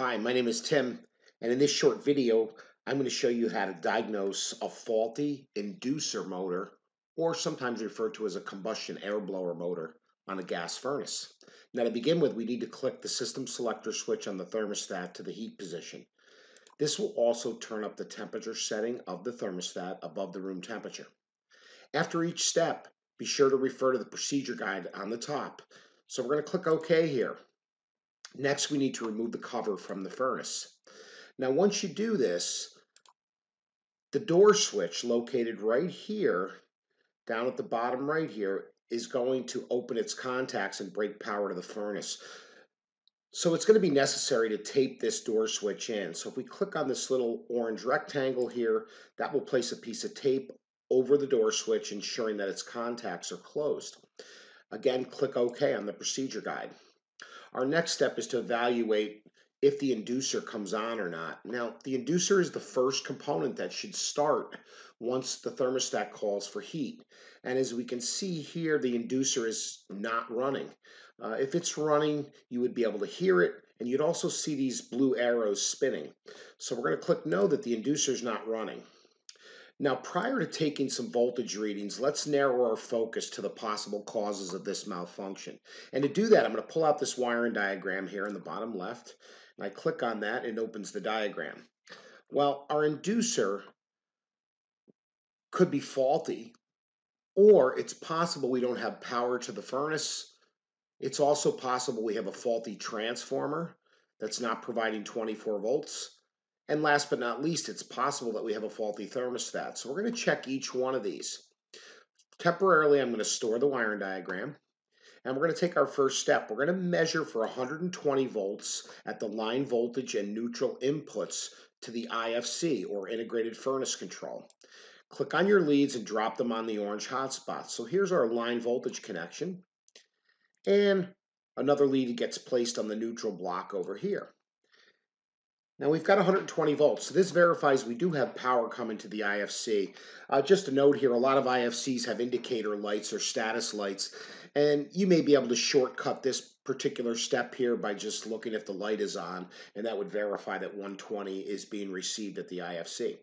Hi, my name is Tim, and in this short video, I'm going to show you how to diagnose a faulty inducer motor, or sometimes referred to as a combustion air blower motor, on a gas furnace. Now, to begin with, we need to click the system selector switch on the thermostat to the heat position. This will also turn up the temperature setting of the thermostat above the room temperature. After each step, be sure to refer to the procedure guide on the top. So we're going to click OK here. Next, we need to remove the cover from the furnace. Now, once you do this, the door switch located right here, down at the bottom right here, is going to open its contacts and break power to the furnace. So it's going to be necessary to tape this door switch in. So if we click on this little orange rectangle here, that will place a piece of tape over the door switch, ensuring that its contacts are closed. Again, click OK on the procedure guide. Our next step is to evaluate if the inducer comes on or not. Now, the inducer is the first component that should start once the thermostat calls for heat. And as we can see here, the inducer is not running. If it's running, you would be able to hear it, and you'd also see these blue arrows spinning. So we're going to click no, that the inducer is not running. Now, prior to taking some voltage readings, let's narrow our focus to the possible causes of this malfunction. And to do that, I'm going to pull out this wiring diagram here in the bottom left, and I click on that, and it opens the diagram. Well, our inducer could be faulty, or it's possible we don't have power to the furnace. It's also possible we have a faulty transformer that's not providing 24 volts. And last but not least, it's possible that we have a faulty thermostat. So we're going to check each one of these. Temporarily, I'm going to store the wiring diagram. And we're going to take our first step. We're going to measure for 120 volts at the line voltage and neutral inputs to the IFC, or integrated furnace control. Click on your leads and drop them on the orange hotspots. So here's our line voltage connection. And another lead gets placed on the neutral block over here. Now we've got 120 volts, so this verifies we do have power coming to the IFC. Just a note here, a lot of IFCs have indicator lights or status lights, and you may be able to shortcut this particular step here by just looking if the light is on, and that would verify that 120 is being received at the IFC.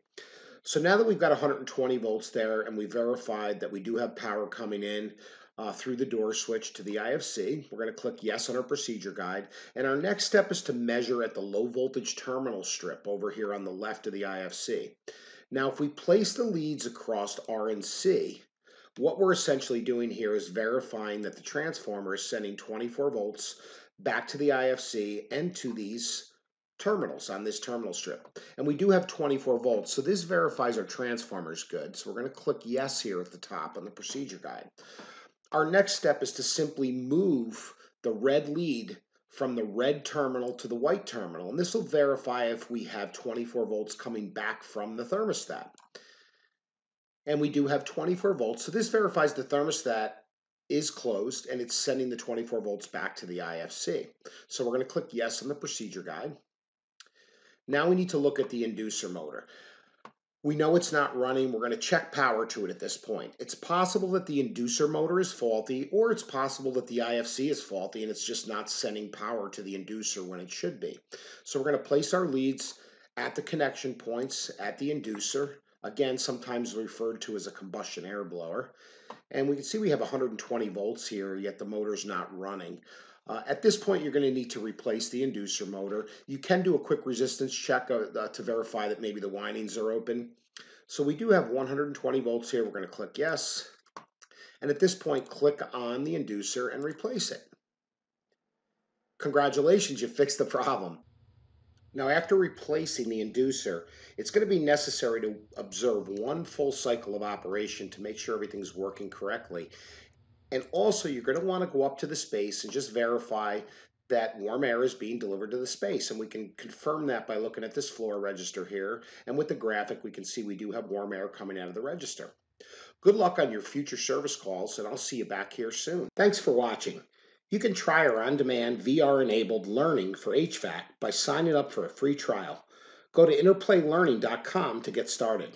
So now that we've got 120 volts there, and we verified that we do have power coming in through the door switch to the IFC. We're going to click yes on our procedure guide. And our next step is to measure at the low voltage terminal strip over here on the left of the IFC. Now, if we place the leads across R and C, what we're essentially doing here is verifying that the transformer is sending 24 volts back to the IFC and to these terminals on this terminal strip. And we do have 24 volts, so this verifies our transformer is good. So we're going to click yes here at the top on the procedure guide. Our next step is to simply move the red lead from the red terminal to the white terminal, and this will verify if we have 24 volts coming back from the thermostat. And we do have 24 volts, so this verifies the thermostat is closed and it's sending the 24 volts back to the IFC. So we're going to click yes on the procedure guide. Now we need to look at the inducer motor. We know it's not running. We're going to check power to it at this point. It's possible that the inducer motor is faulty, or it's possible that the IFC is faulty and it's just not sending power to the inducer when it should be. So we're going to place our leads at the connection points at the inducer, again, sometimes referred to as a combustion air blower. And we can see we have 120 volts here, yet the motor's not running. At this point, you're going to need to replace the inducer motor. You can do a quick resistance check to verify that maybe the windings are open. So we do have 120 volts here. We're going to click yes. And at this point, click on the inducer and replace it. Congratulations, you fixed the problem. Now, after replacing the inducer, it's going to be necessary to observe one full cycle of operation to make sure everything's working correctly. And also, you're going to want to go up to the space and just verify that warm air is being delivered to the space. And we can confirm that by looking at this floor register here. And with the graphic, we can see we do have warm air coming out of the register. Good luck on your future service calls, and I'll see you back here soon. Thanks for watching. You can try our on-demand VR-enabled learning for HVAC by signing up for a free trial. Go to interplaylearning.com to get started.